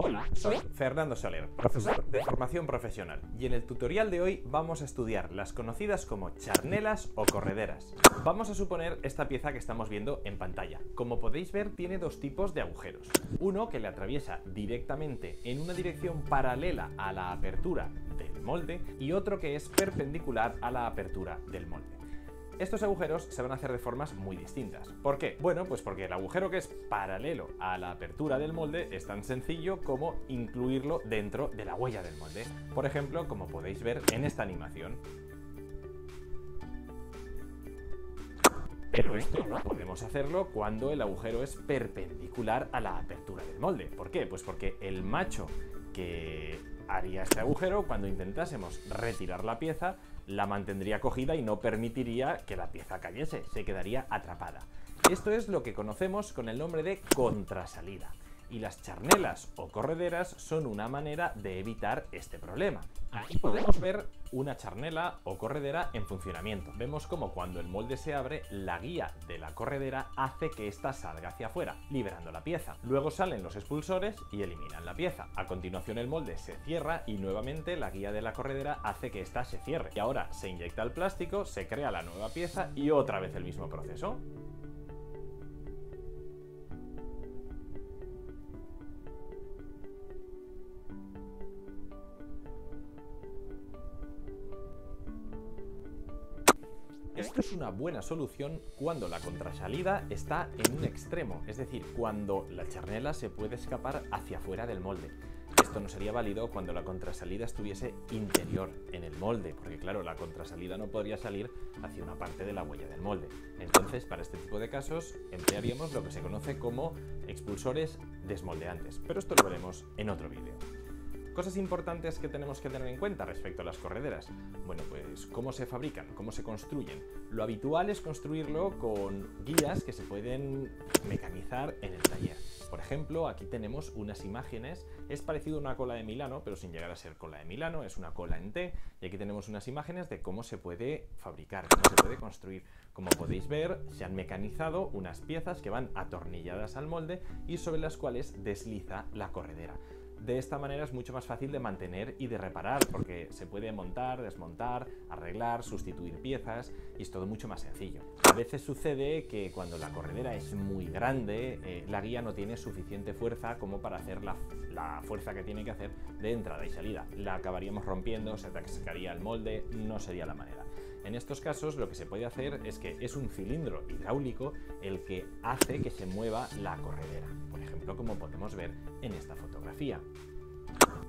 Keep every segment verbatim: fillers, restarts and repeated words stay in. Hola, soy Fernando Soler, profesor de formación profesional, y en el tutorial de hoy vamos a estudiar las conocidas como charnelas o correderas. Vamos a suponer esta pieza que estamos viendo en pantalla. Como podéis ver, tiene dos tipos de agujeros. Uno que le atraviesa directamente en una dirección paralela a la apertura del molde y otro que es perpendicular a la apertura del molde. Estos agujeros se van a hacer de formas muy distintas. ¿Por qué? Bueno, pues porque el agujero que es paralelo a la apertura del molde es tan sencillo como incluirlo dentro de la huella del molde. Por ejemplo, como podéis ver en esta animación. Pero esto no podemos hacerlo cuando el agujero es perpendicular a la apertura del molde. ¿Por qué? Pues porque el macho que haría este agujero, cuando intentásemos retirar la pieza, la mantendría cogida y no permitiría que la pieza cayese, se quedaría atrapada. Esto es lo que conocemos con el nombre de contrasalida. Y las charnelas o correderas son una manera de evitar este problema. Aquí podemos ver una charnela o corredera en funcionamiento. Vemos como cuando el molde se abre, la guía de la corredera hace que ésta salga hacia afuera, liberando la pieza. Luego salen los expulsores y eliminan la pieza. A continuación el molde se cierra y nuevamente la guía de la corredera hace que ésta se cierre. Y ahora se inyecta el plástico, se crea la nueva pieza y otra vez el mismo proceso. Esto es una buena solución cuando la contrasalida está en un extremo, es decir, cuando la charnela se puede escapar hacia afuera del molde. Esto no sería válido cuando la contrasalida estuviese interior en el molde, porque claro, la contrasalida no podría salir hacia una parte de la huella del molde. Entonces, para este tipo de casos, emplearíamos lo que se conoce como expulsores desmoldeantes, pero esto lo veremos en otro vídeo. Cosas importantes que tenemos que tener en cuenta respecto a las correderas. Bueno, pues cómo se fabrican, cómo se construyen. Lo habitual es construirlo con guías que se pueden mecanizar en el taller. Por ejemplo, aquí tenemos unas imágenes, es parecido a una cola de Milano, pero sin llegar a ser cola de Milano, es una cola en T, y aquí tenemos unas imágenes de cómo se puede fabricar, cómo se puede construir. Como podéis ver, se han mecanizado unas piezas que van atornilladas al molde y sobre las cuales desliza la corredera. De esta manera es mucho más fácil de mantener y de reparar, porque se puede montar, desmontar, arreglar, sustituir piezas y es todo mucho más sencillo. A veces sucede que cuando la corredera es muy grande, eh, la guía no tiene suficiente fuerza como para hacer la, la fuerza que tiene que hacer de entrada y salida. La acabaríamos rompiendo, se atascaría el molde, no sería la manera. En estos casos lo que se puede hacer es que es un cilindro hidráulico el que hace que se mueva la corredera, por ejemplo, como podemos ver en esta fotografía.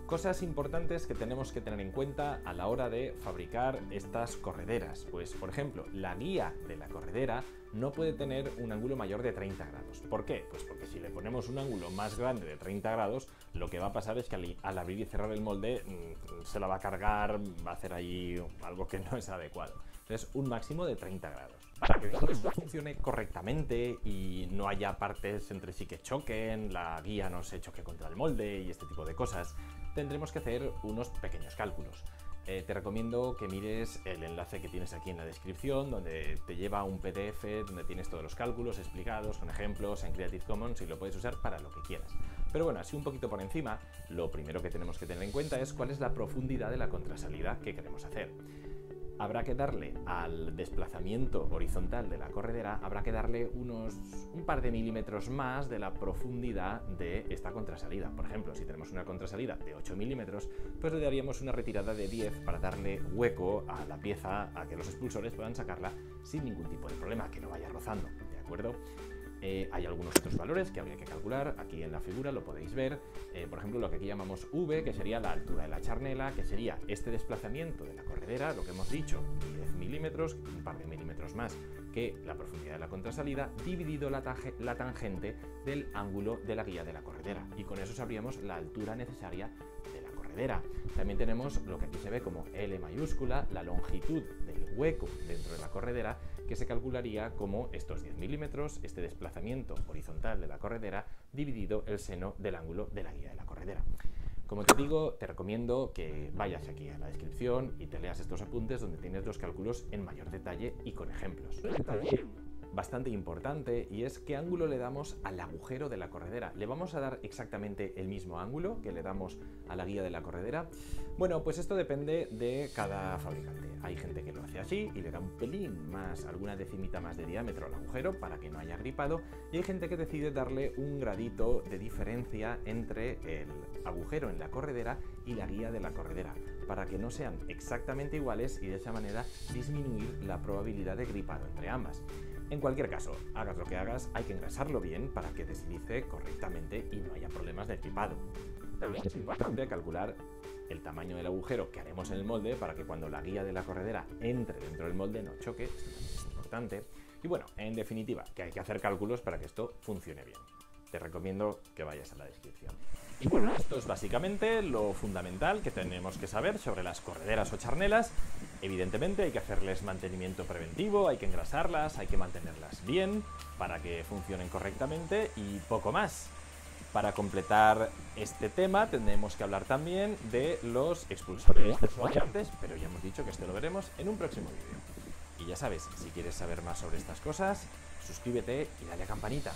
Cosas importantes que tenemos que tener en cuenta a la hora de fabricar estas correderas. Pues, por ejemplo, la guía de la corredera no puede tener un ángulo mayor de treinta grados. ¿Por qué? Pues porque si le ponemos un ángulo más grande de treinta grados, lo que va a pasar es que al, al abrir y cerrar el molde se la va a cargar, va a hacer ahí algo que no es adecuado. Entonces, un máximo de treinta grados. Para que todo esto funcione correctamente y no haya partes entre sí que choquen, la guía no se choque contra el molde y este tipo de cosas, tendremos que hacer unos pequeños cálculos. Eh, te recomiendo que mires el enlace que tienes aquí en la descripción, donde te lleva un P D F, donde tienes todos los cálculos explicados con ejemplos en Creative Commons y lo puedes usar para lo que quieras. Pero bueno, así un poquito por encima, lo primero que tenemos que tener en cuenta es cuál es la profundidad de la contrasalida que queremos hacer. Habrá que darle al desplazamiento horizontal de la corredera, habrá que darle unos un par de milímetros más de la profundidad de esta contrasalida. Por ejemplo, si tenemos una contrasalida de ocho milímetros, pues le daríamos una retirada de diez para darle hueco a la pieza, a que los expulsores puedan sacarla sin ningún tipo de problema, que no vaya rozando, ¿de acuerdo? Eh, hay algunos otros valores que habría que calcular, aquí en la figura lo podéis ver, eh, por ejemplo lo que aquí llamamos V, que sería la altura de la charnela, que sería este desplazamiento de la corredera, lo que hemos dicho, diez milímetros, un par de milímetros más que la profundidad de la contrasalida, dividido la, la tangente del ángulo de la guía de la corredera, y con eso sabríamos la altura necesaria de la corredera. También tenemos lo que aquí se ve como L mayúscula, la longitud del hueco dentro de la corredera, que se calcularía como estos diez milímetros, este desplazamiento horizontal de la corredera dividido el seno del ángulo de la guía de la corredera. Como te digo, te recomiendo que vayas aquí a la descripción y te leas estos apuntes donde tienes los cálculos en mayor detalle y con ejemplos. bastante importante y es qué ángulo le damos al agujero de la corredera. ¿Le vamos a dar exactamente el mismo ángulo que le damos a la guía de la corredera? Bueno, pues esto depende de cada fabricante. Hay gente que lo hace así y le da un pelín más, alguna decimita más de diámetro al agujero para que no haya gripado, y hay gente que decide darle un gradito de diferencia entre el agujero en la corredera y la guía de la corredera, para que no sean exactamente iguales y de esa manera disminuir la probabilidad de gripado entre ambas. En cualquier caso, hagas lo que hagas, hay que engrasarlo bien para que deslice correctamente y no haya problemas de gripado. También es importante calcular el tamaño del agujero que haremos en el molde para que cuando la guía de la corredera entre dentro del molde no choque, esto también es importante. Y bueno, en definitiva, que hay que hacer cálculos para que esto funcione bien. Te recomiendo que vayas a la descripción. Y bueno, esto es básicamente lo fundamental que tenemos que saber sobre las correderas o charnelas. Evidentemente hay que hacerles mantenimiento preventivo, hay que engrasarlas, hay que mantenerlas bien para que funcionen correctamente y poco más. Para completar este tema tendremos que hablar también de los expulsores desfogantes, pero ya hemos dicho que esto lo veremos en un próximo vídeo. Y ya sabes, si quieres saber más sobre estas cosas, suscríbete y dale a campanita.